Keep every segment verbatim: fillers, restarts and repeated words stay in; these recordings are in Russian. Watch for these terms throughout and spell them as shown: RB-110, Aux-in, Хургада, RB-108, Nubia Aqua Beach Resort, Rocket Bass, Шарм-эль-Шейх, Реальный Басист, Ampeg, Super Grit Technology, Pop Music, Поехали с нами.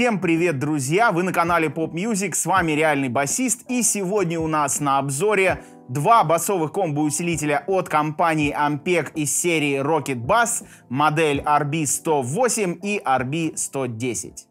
Всем привет, друзья! Вы на канале Pop Music, с вами Реальный Басист, и сегодня у нас на обзоре два басовых комбо-усилителя от компании Ampeg из серии Rocket Bass, модель эр би сто восемь и эр би сто десять.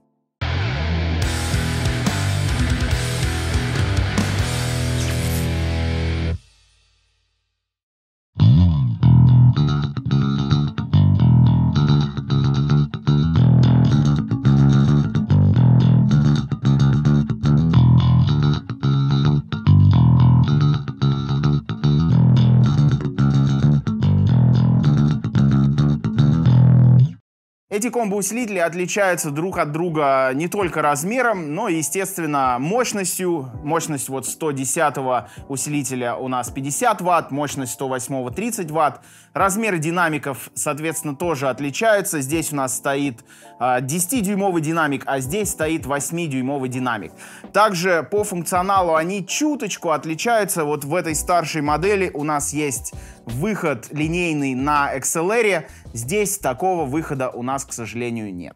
Эти комбо-усилители отличаются друг от друга не только размером, но и, естественно, мощностью. Мощность вот сто десятого усилителя у нас пятьдесят ватт, мощность сто восьмого тридцать ватт. Размеры динамиков, соответственно, тоже отличаются. Здесь у нас стоит десятидюймовый динамик, а здесь стоит восьмидюймовый динамик. Также по функционалу они чуточку отличаются. Вот в этой старшей модели у нас есть выход линейный на икс эл эр. Здесь такого выхода у нас, к сожалению, нет.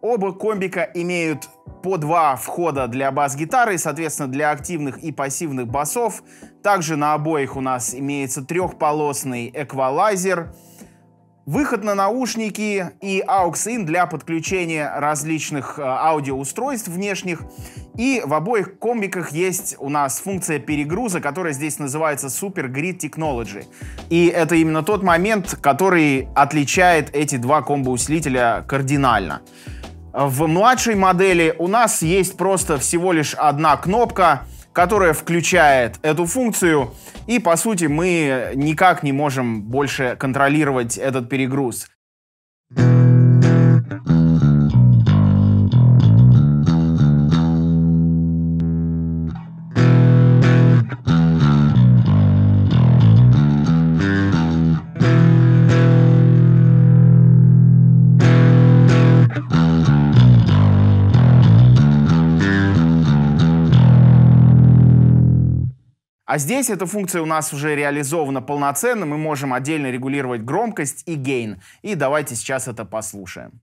Оба комбика имеют по два входа для бас-гитары, соответственно, для активных и пассивных басов. Также на обоих у нас имеется трехполосный эквалайзер, выход на наушники и Aux-in для подключения различных аудиоустройств внешних. И в обоих комбиках есть у нас функция перегруза, которая здесь называется Super Grit Technology. И это именно тот момент, который отличает эти два комбо-усилителя кардинально. В младшей модели у нас есть просто всего лишь одна кнопка, которая включает эту функцию, и, по сути, мы никак не можем больше контролировать этот перегруз. А здесь эта функция у нас уже реализована полноценно, мы можем отдельно регулировать громкость и гейн. И давайте сейчас это послушаем.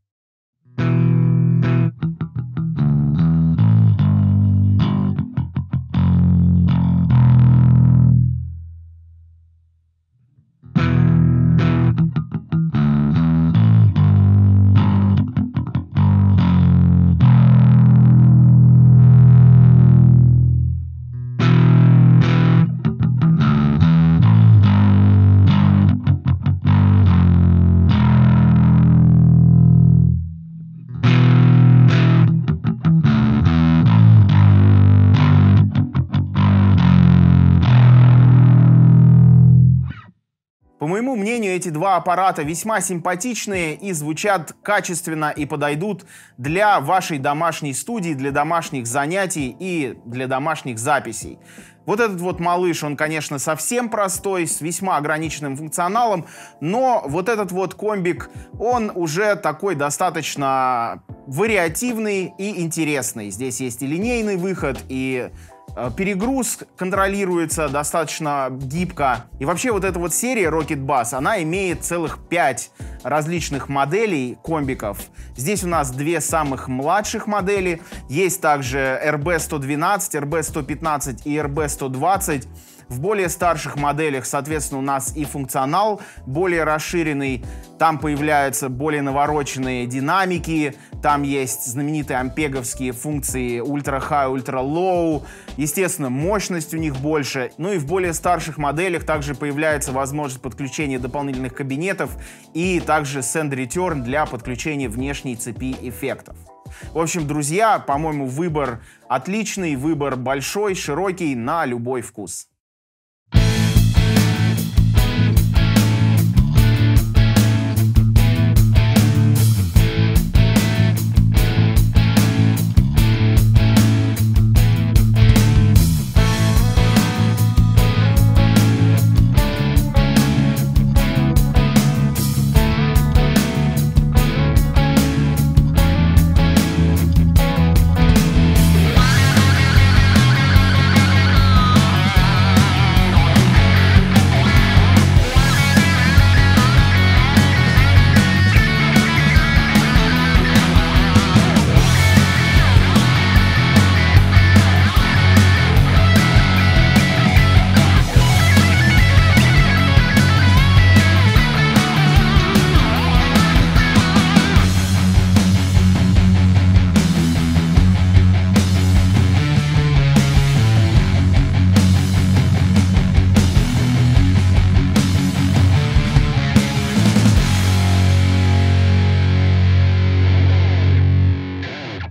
По моему мнению, эти два аппарата весьма симпатичные и звучат качественно и подойдут для вашей домашней студии, для домашних занятий и для домашних записей. Вот этот вот малыш, он, конечно, совсем простой, с весьма ограниченным функционалом, но вот этот вот комбик, он уже такой достаточно вариативный и интересный. Здесь есть и линейный выход, и перегруз контролируется достаточно гибко. И вообще вот эта вот серия Rocket Bass, она имеет целых пять различных моделей комбиков. Здесь у нас две самых младших модели. Есть также эр би сто двенадцать, эр би сто пятнадцать и эр би сто двадцать. В более старших моделях, соответственно, у нас и функционал более расширенный. Там появляются более навороченные динамики. Там есть знаменитые ампеговские функции Ultra High, Ultra Low. Естественно, мощность у них больше. Ну и в более старших моделях также появляется возможность подключения дополнительных кабинетов и также Send Return для подключения внешней цепи эффектов. В общем, друзья, по-моему, выбор отличный, выбор большой, широкий, на любой вкус.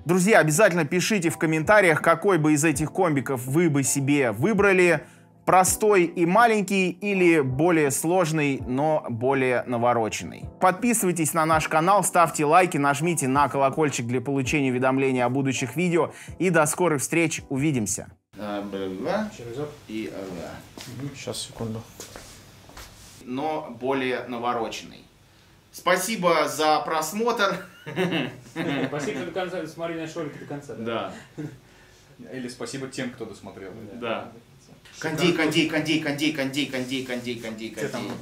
Друзья, обязательно пишите в комментариях, какой бы из этих комбиков вы бы себе выбрали. Простой и маленький или более сложный, но более навороченный. Подписывайтесь на наш канал, ставьте лайки, нажмите на колокольчик для получения уведомлений о будущих видео. И до скорых встреч, увидимся. Сейчас, секунду. Но более навороченный. Спасибо за просмотр. Спасибо, что до конца досмотрели наш ролик до конца. Да. Или спасибо тем, кто досмотрел. Да. Кондей, кондей, кондей, кондей, кондей, кондей, кондей, кондей, кондей.